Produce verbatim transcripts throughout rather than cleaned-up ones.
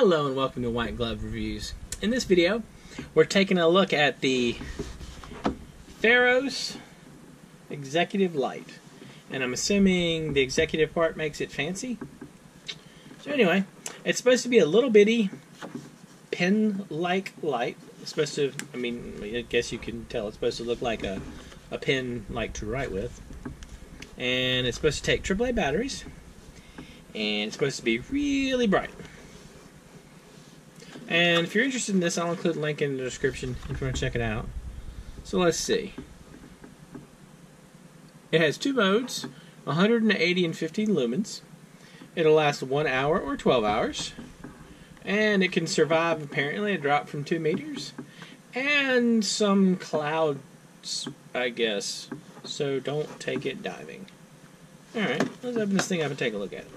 Hello and welcome to White Glove Reviews. In this video, we're taking a look at the Pharos Executive Light. And I'm assuming the executive part makes it fancy. So anyway, it's supposed to be a little bitty pen-like light. It's supposed to, I mean, I guess you can tell it's supposed to look like a, a pen like to write with. And it's supposed to take triple A batteries. And it's supposed to be really bright. And if you're interested in this, I'll include a link in the description if you want to check it out. So let's see. It has two modes, one hundred eighty and fifteen lumens. It'll last one hour or twelve hours. And it can survive, apparently, a drop from two meters. And some clouds, I guess. So don't take it diving. Alright, let's open this thing up and take a look at it.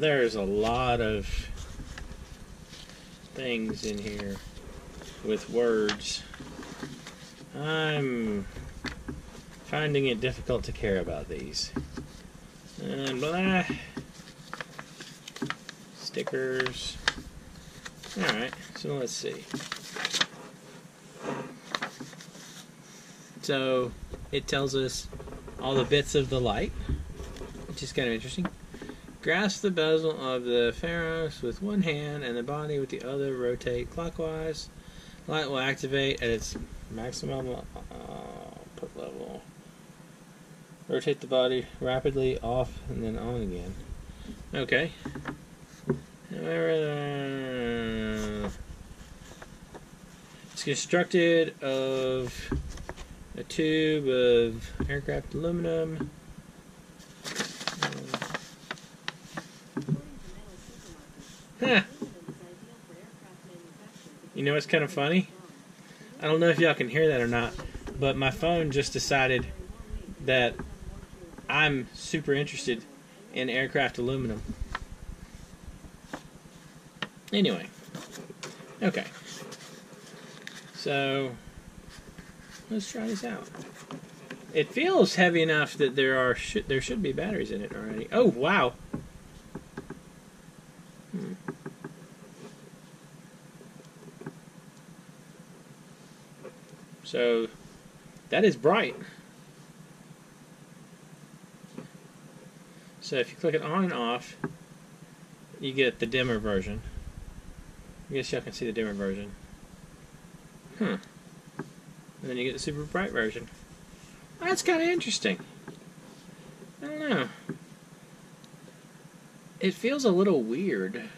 There's a lot of things in here with words. I'm finding it difficult to care about these. And blah. Stickers. Alright, so let's see. So it tells us all the bits of the light, which is kind of interesting. Grasp the bezel of the Pharos with one hand and the body with the other. Rotate clockwise. Light will activate at its maximum output level. Rotate the body rapidly off and then on again. Okay. It's constructed of a tube of aircraft aluminum. Huh. You know what's kind of funny? I don't know if y'all can hear that or not, but my phone just decided that I'm super interested in aircraft aluminum. Anyway. Okay. So, let's try this out. It feels heavy enough that there are sh- there should be batteries in it already. Oh, wow. Hmm. So, that is bright. So if you click it on and off, you get the dimmer version. I guess y'all can see the dimmer version. Hmm. And then you get the super bright version. That's kind of interesting. I don't know. It feels a little weird.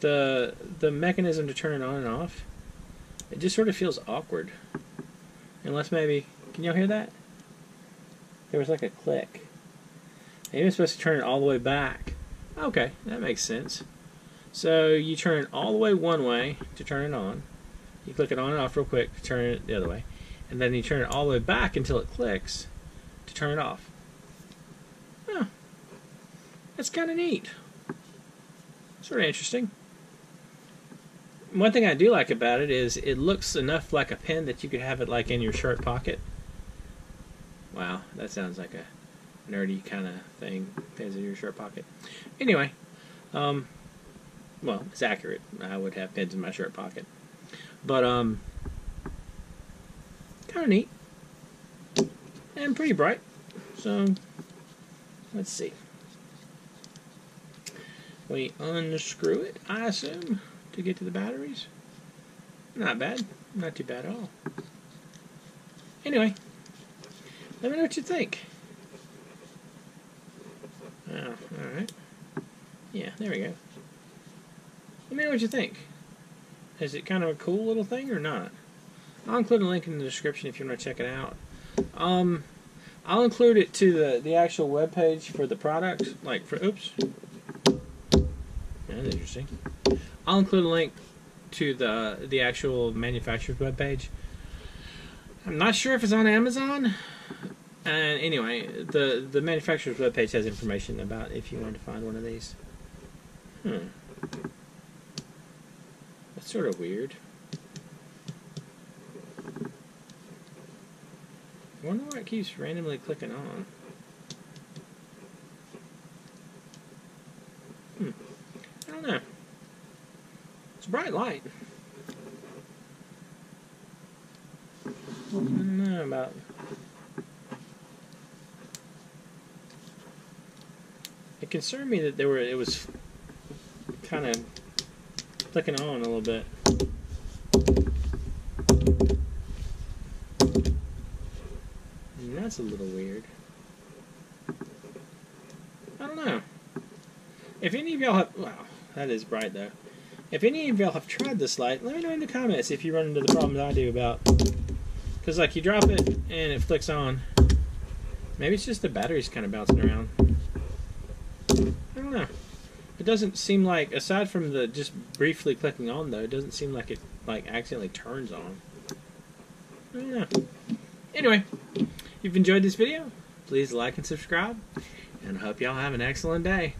The the mechanism to turn it on and off. It just sort of feels awkward. Unless maybe... Can y'all hear that? There was like a click. Maybe it's supposed to turn it all the way back. Okay, that makes sense. So you turn it all the way one way to turn it on. You click it on and off real quick to turn it the other way. And then you turn it all the way back until it clicks to turn it off. Huh. That's kind of neat. Sort of interesting. One thing I do like about it is it looks enough like a pen that you could have it like in your shirt pocket. Wow, that sounds like a nerdy kind of thing. Pens in your shirt pocket. Anyway, um, well, it's accurate. I would have pens in my shirt pocket. But, um, kind of neat. And pretty bright. So, let's see. We unscrew it, I assume, to get to the batteries. Not bad. Not too bad at all. Anyway, let me know what you think. Oh, alright. Yeah, there we go. Let me know what you think. Is it kind of a cool little thing or not? I'll include a link in the description if you want to check it out. Um, I'll include it to the, the actual webpage for the products. Like for, oops. That's interesting. I'll include a link to the the actual manufacturer's webpage. I'm not sure if it's on Amazon. And anyway, the the manufacturer's webpage has information about if you wanted to find one of these. Hmm. That's sort of weird. I wonder why it keeps randomly clicking on. Hmm. I don't know. It's a bright light. I don't know about it. It concerned me that there were it was kind of clicking on a little bit. And that's a little weird. I don't know. If any of y'all have... Wow, that is bright, though. If any of y'all have tried this light, let me know in the comments if you run into the problems I do about... Because, like, you drop it, and it flicks on. Maybe it's just the battery's kind of bouncing around. I don't know. It doesn't seem like... Aside from the just briefly clicking on, though, it doesn't seem like it, like, accidentally turns on. I don't know. Anyway, if you've enjoyed this video, please like and subscribe. And I hope y'all have an excellent day.